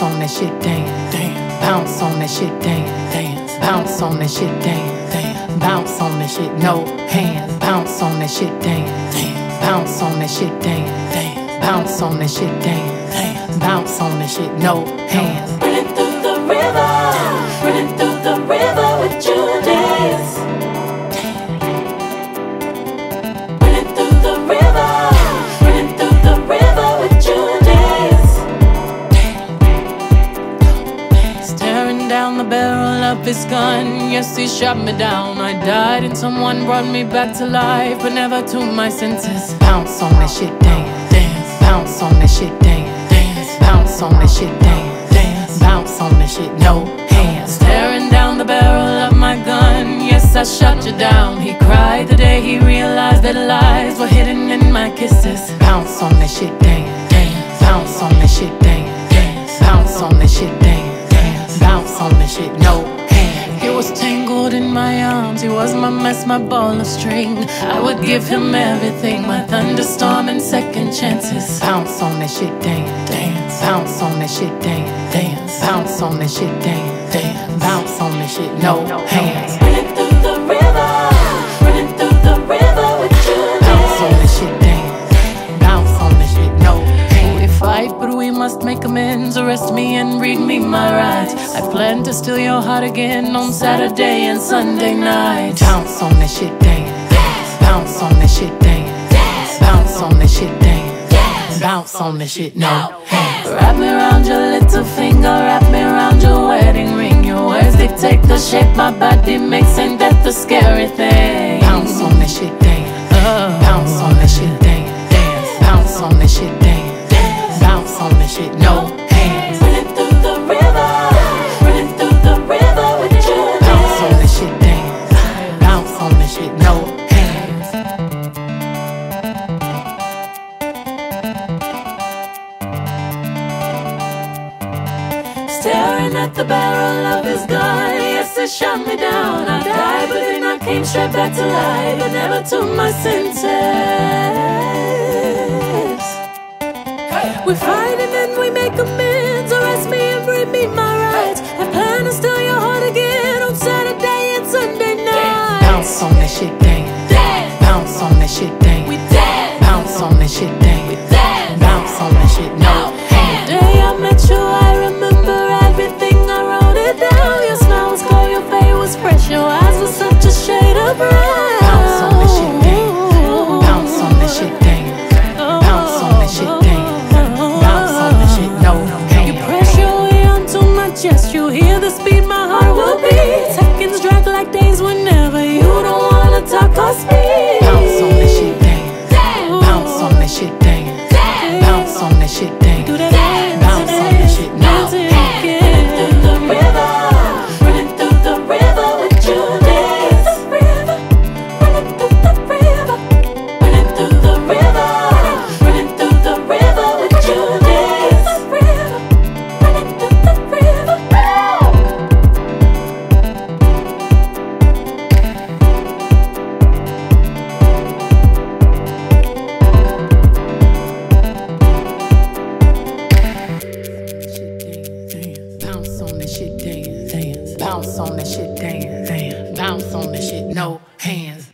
Bounce on that shit, dance, dance. Bounce on that shit, dance, dance. Bounce on that shit, dance, dance. Bounce on that shit, no hands. Bounce on that shit, dance, dance. Bounce on that shit, dance, dance. Bounce on that shit, dance, dance. Bounce on that shit, no hands. Running through the river, running through the river with you and dance. This gun, yes, he shot me down. I died and someone brought me back to life, but never to my senses. Bounce on that shit, dance, dance. Bounce on that shit, dance, dance. Bounce on that shit, dance, dance. Bounce on that shit, no hands. Staring down the barrel of my gun, yes, I shot you down. He cried the day he realized that lies were hidden in my kisses. Bounce on that shit, dance, dance. Bounce on that shit, dance, dance. Bounce on that shit, dance, dance. Bounce on that shit, no. He was tangled in my arms, he was my mess, my ball of string. I would give him everything, my thunderstorm and second chances. Bounce on that shit, dance, dance. Bounce on that shit, dance, dance. Bounce on that shit, dance, dance. Bounce on that shit, no hands. Running through the river, running through the river with you. Bounce on that shit, dance. Bounce on that shit, no hands. We fight, but we must make amends. Arrest me and read me my rights. I plan to steal your heart again on Saturday and Sunday night. Bounce on that shit, dance, dance. Bounce on that shit, dance, dance. Bounce on that shit, dance, dance. Bounce on that shit, no hands. Wrap me around your little finger, wrap me around your wedding ring. Your words dictate the shape my body makes, and that's the scary thing. Bounce on that shit, dance, dance. Bounce on that shit, dance, dance. Bounce on that shit, dance, dance. Bounce on that shit, no hands. Running through the river. Staring at the barrel of his gun, yes, it shot me down. I died, but then I came straight back to life, but never to my senses. We fight and then we make amends. Arrest me and bring me my rights. I plan to steal your heart again on Saturday and Sunday night. Bounce on that shit, dance, dance. Bounce on that shit, dance, we dance. Bounce on that shit, dance, we dance. Bounce on that shit, no hands. The day I met you, I remember. Your eyes were such a shade of brown. Bounce on that shit, dance. Bounce on that shit, dance. Bounce on that shit, dance. Bounce on that shit, no. You press your way onto my chest. You hear the speed my heart will beat. Seconds drag like days whenever you don't wanna talk or speak. Bounce on that shit, dance. Bounce on that shit, dance. Bounce on that shit, dance. Bounce on that shit, no. Bounce on that shit, dance, dance. Bounce on that shit, no hands.